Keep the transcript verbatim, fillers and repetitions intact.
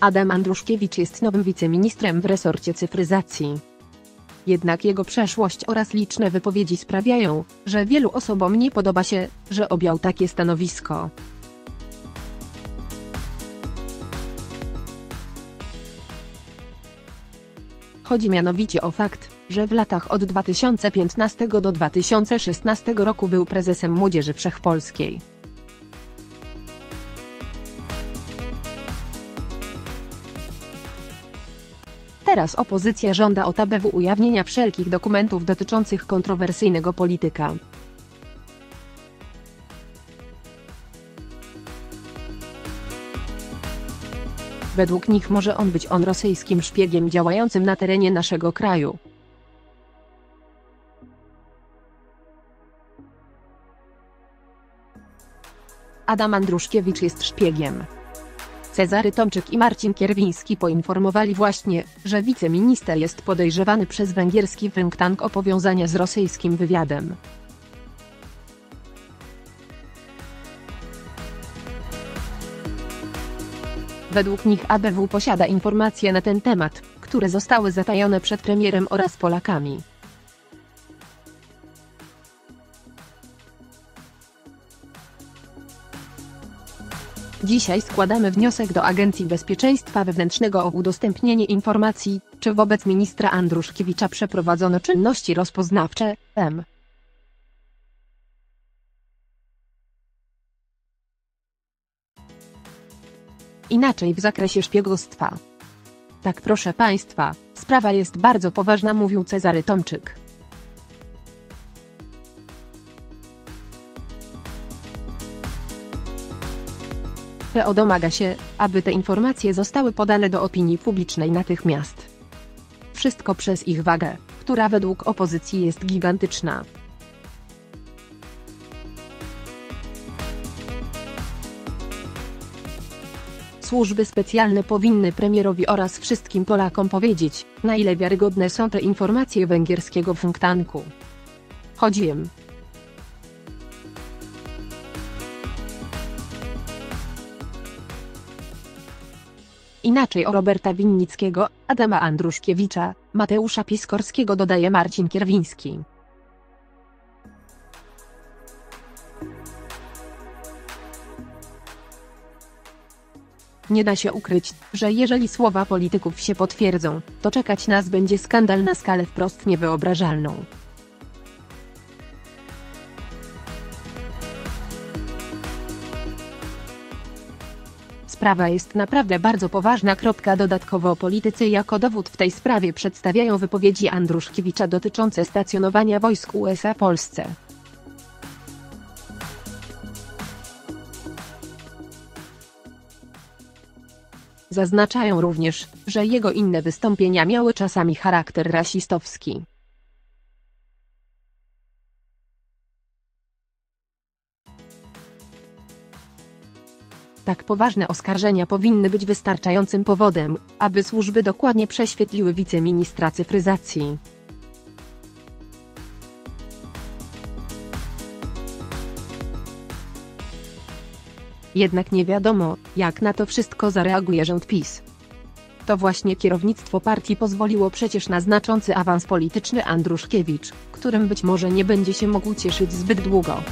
Adam Andruszkiewicz jest nowym wiceministrem w resorcie cyfryzacji. Jednak jego przeszłość oraz liczne wypowiedzi sprawiają, że wielu osobom nie podoba się, że objął takie stanowisko. Chodzi mianowicie o fakt, że w latach od dwa tysiące piętnastego do dwa tysiące szesnastego roku był prezesem Młodzieży Wszechpolskiej. Teraz opozycja żąda od A B W ujawnienia wszelkich dokumentów dotyczących kontrowersyjnego polityka. Według nich może on być on rosyjskim szpiegiem działającym na terenie naszego kraju. Adam Andruszkiewicz jest szpiegiem. Cezary Tomczyk i Marcin Kierwiński poinformowali właśnie, że wiceminister jest podejrzewany przez węgierski think tank o powiązania z rosyjskim wywiadem. Według nich A B W posiada informacje na ten temat, które zostały zatajone przed premierem oraz Polakami. Dzisiaj składamy wniosek do Agencji Bezpieczeństwa Wewnętrznego o udostępnienie informacji, czy wobec ministra Andruszkiewicza przeprowadzono czynności rozpoznawcze, em. Inaczej w zakresie szpiegostwa. Tak, proszę Państwa, sprawa jest bardzo poważna, mówił Cezary Tomczyk. P O domaga się, aby te informacje zostały podane do opinii publicznej natychmiast. Wszystko przez ich wagę, która według opozycji jest gigantyczna. Służby specjalne powinny premierowi oraz wszystkim Polakom powiedzieć, na ile wiarygodne są te informacje węgierskiego think tanku. Chodzi im inaczej o Roberta Winnickiego, Adama Andruszkiewicza, Mateusza Piskorskiego, dodaje Marcin Kierwiński. Nie da się ukryć, że jeżeli słowa polityków się potwierdzą, to czekać nas będzie skandal na skalę wprost niewyobrażalną. Sprawa jest naprawdę bardzo poważna. Dodatkowo politycy jako dowód w tej sprawie przedstawiają wypowiedzi Andruszkiewicza dotyczące stacjonowania wojsk U S A w Polsce. Zaznaczają również, że jego inne wystąpienia miały czasami charakter rasistowski. Tak poważne oskarżenia powinny być wystarczającym powodem, aby służby dokładnie prześwietliły wiceministra cyfryzacji. Jednak nie wiadomo, jak na to wszystko zareaguje rząd PiS. To właśnie kierownictwo partii pozwoliło przecież na znaczący awans polityczny Andruszkiewicz, którym być może nie będzie się mógł cieszyć zbyt długo.